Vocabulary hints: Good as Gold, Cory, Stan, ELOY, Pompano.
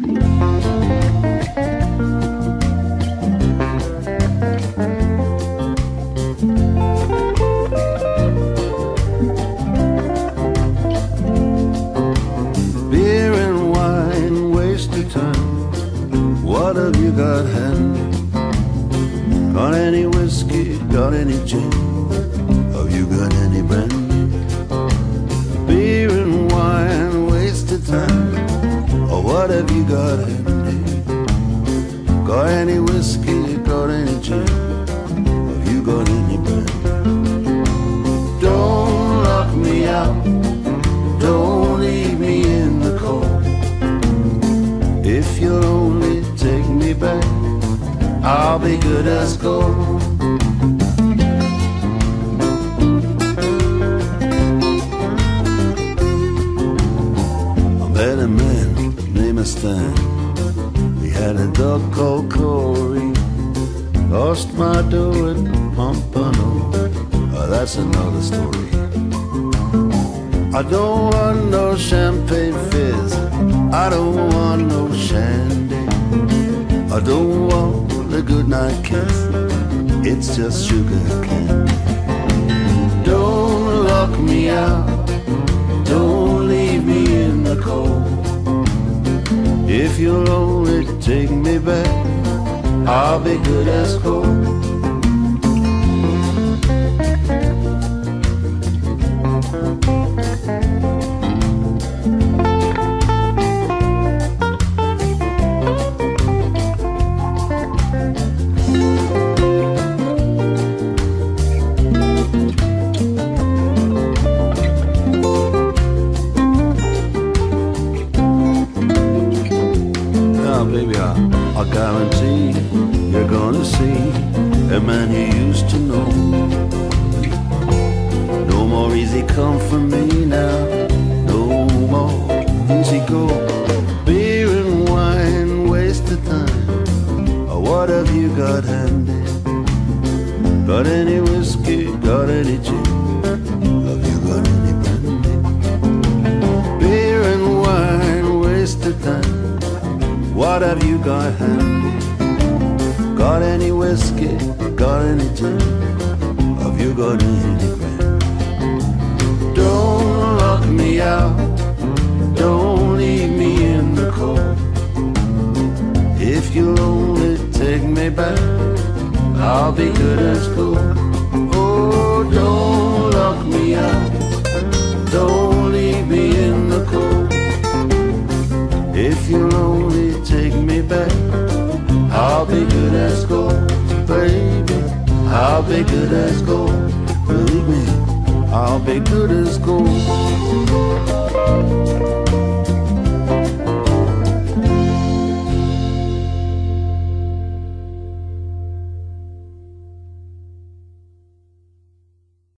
Beer and wine, waste of time. What have you got handy? Got any whiskey? Got any gin? Have you got any brandy? Beer and wine, wasted time. Oh, what have you got handy? Got any whiskey? Got any gin? Have you got any brandy? Don't lock me out. Don't leave me in the cold. If you'll only take me back, I'll be good as gold. I met a man named Stan. He had a dog called Cory. Lost my dough at Pompano. Oh, that's another story. I don't want no champagne fizz. I don't want no shandy. I don't want a good night kiss, it's just sugar candy. Don't lock me out, don't leave me in the cold. If you'll only take me back, I'll be good as gold. I guarantee you're gonna see a man you used to know. No more easy come for me now, no more easy go. Beer and wine, wasted time. Oh, what have you got handy? Got any whiskey? Got any gin? Have you got any brandy? Beer and wine, wasted time. What have you got handy? Got any whiskey? Got any gin? Have you got any brandy? Don't lock me out. Don't leave me in the cold. If you'll only take me back, I'll be good as gold. Oh, don't lock me out. Don't leave me in the cold. If you'll only take me back, I'll be good as gold, baby. I'll be good as gold, believe me, I'll be good as gold.